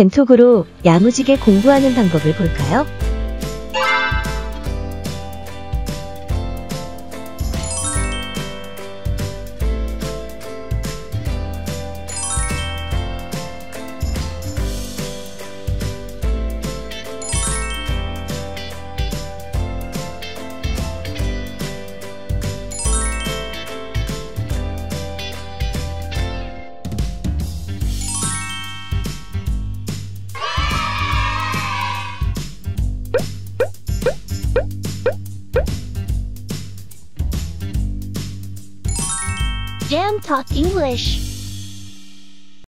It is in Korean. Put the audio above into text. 잼톡으로 야무지게 공부하는 방법을 볼까요? Jam talk English.